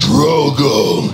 Drogo.